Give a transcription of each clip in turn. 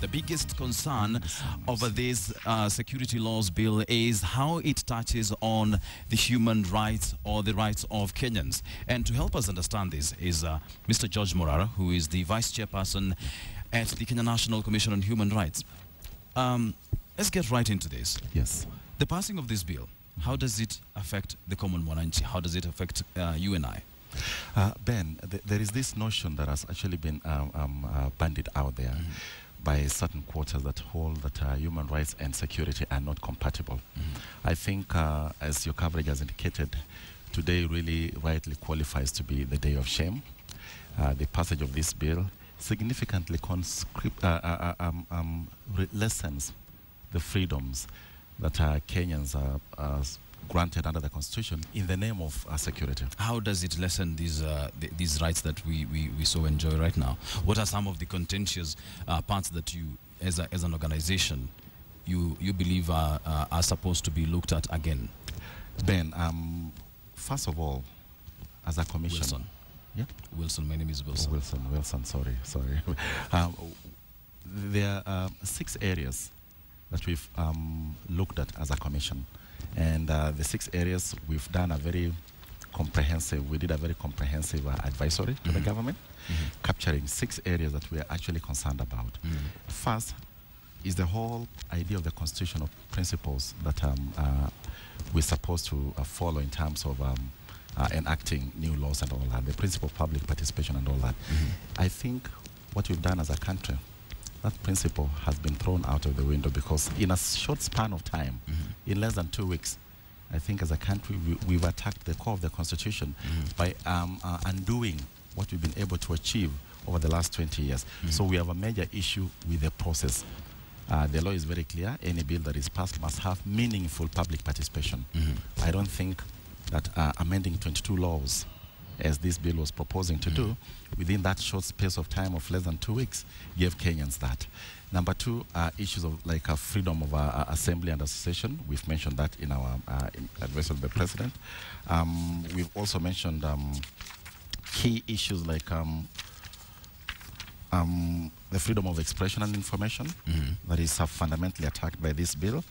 The biggest concern over this security laws bill is how it touches on the human rights or the rights of Kenyans. And to help us understand this is Mr. George Morara, who is the Vice Chairperson at the Kenya National Commission on Human Rights. Let's get right into this. Yes. The passing of this bill, how does it affect the common mwananchi? How does it affect you and I? Ben, there is this notion that has actually been bandied out there by certain quarters that hold that human rights and security are not compatible. I think, as your coverage has indicated, today really rightly qualifies to be the day of shame. The passage of this bill significantly lessens the freedoms that Kenyans are granted under the Constitution in the name of security. How does it lessen these rights that we so enjoy right now? What are some of the contentious parts that you, as an organization, you believe are supposed to be looked at again? Ben, first of all, as a commission... Wilson. Yeah? Wilson, my name is Wilson. Wilson, sorry. There are 6 areas that we've looked at as a commission. And the 6 areas we've done a very comprehensive, advisory to the government, capturing 6 areas that we are actually concerned about. First is the whole idea of the constitutional principles that we're supposed to follow in terms of enacting new laws and all that, the principle of public participation and all that. I think what we've done as a country, that principle has been thrown out of the window, because in a short span of time, in less than 2 weeks, I think as a country we've attacked the core of the Constitution by undoing what we've been able to achieve over the last 20 years. So we have a major issue with the process. The law is very clear. Any bill that is passed must have meaningful public participation. I don't think that amending 22 laws, as this bill was proposing to do, within that short space of time of less than 2 weeks, gave Kenyans that. Number 2, issues of like freedom of assembly and association. We've mentioned that in our address to the president. We've also mentioned key issues like the freedom of expression and information that is fundamentally attacked by this bill.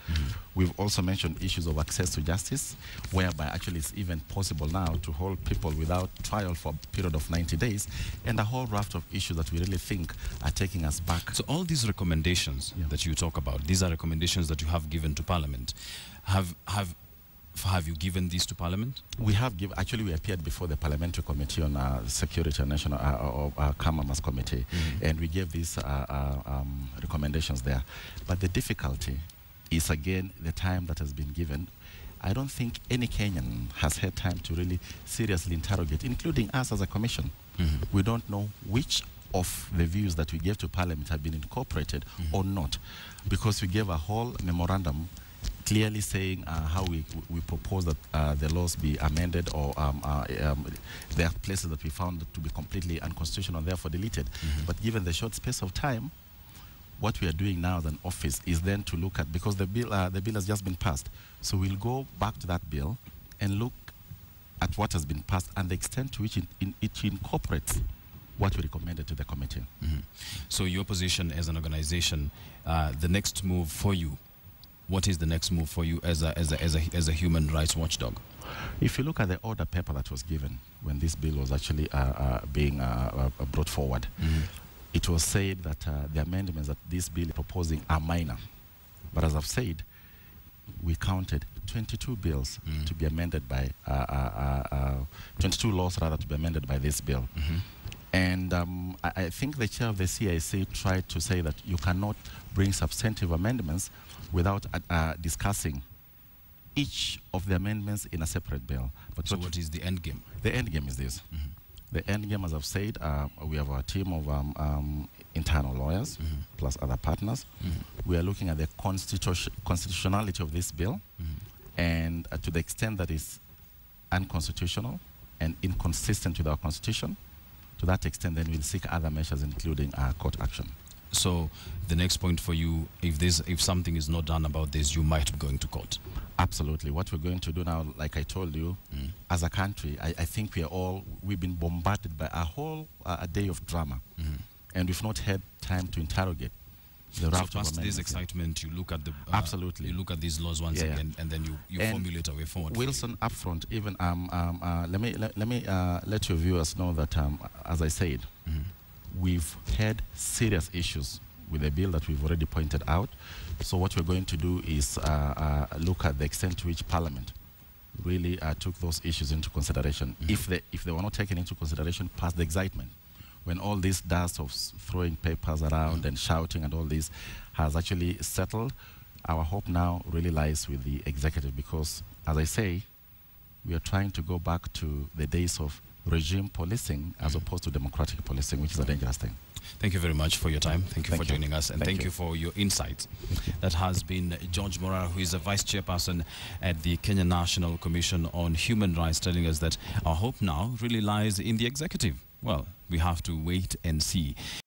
We've also mentioned issues of access to justice, whereby actually it's even possible now to hold people without trial for a period of 90 days, and a whole raft of issues that we really think are taking us back. So all these recommendations that you talk about, these are recommendations that you have given to Parliament. Have you given these to Parliament? We have given. Actually, we appeared before the Parliamentary Committee on Security and National Commerce Committee, and we gave these recommendations there. But the difficulty is again the time that has been given. I don't think any Kenyan has had time to really seriously interrogate, including us as a commission. We don't know which of the views that we gave to Parliament have been incorporated or not, because we gave a whole memorandum clearly saying how we propose that the laws be amended, or there are places that we found to be completely unconstitutional, therefore deleted. But given the short space of time, what we are doing now as an office is then to look at, because the bill has just been passed, so we'll go back to that bill and look at what has been passed and the extent to which it incorporates what we recommended to the committee. So your position as an organization, the next move for you, what is the next move for you as a human rights watchdog? If you look at the order paper that was given when this bill was actually being brought forward, it was said that the amendments that this bill is proposing are minor. But as I've said, we counted 22 bills to be amended by 22 laws rather to be amended by this bill. And I think the chair of the CIC tried to say that you cannot bring substantive amendments without discussing each of the amendments in a separate bill. But so what is the end game? The end game is this. The end game, as I've said, we have our team of internal lawyers plus other partners. We are looking at the constitutionality of this bill, and to the extent that it's unconstitutional and inconsistent with our constitution, to that extent, then we'll seek other measures, including court action. So the next point for you, if something is not done about this, you might be going to court. Absolutely. What we're going to do now, like I told you, as a country, I think we've been bombarded by a whole day of drama, and we've not had time to interrogate the raft so past of this excitement, you look at the absolutely, you look at these laws once again, and then you formulate a way forward. Wilson, up front, even let your viewers know that as I said, we've had serious issues with a bill that we've already pointed out. So what we're going to do is look at the extent to which Parliament really took those issues into consideration. If they were not taken into consideration past the excitement, when all this dust of throwing papers around and shouting and all this has actually settled, our hope now really lies with the executive, because, as I say, we are trying to go back to the days of regime policing as opposed to democratic policing, which is a dangerous thing. Thank you very much for your time. Thank you for joining us, and thank you for your insights. That has been George Morara, who is the Vice Chairperson at the Kenya National Commission on Human Rights, telling us that our hope now really lies in the executive. Well, we have to wait and see.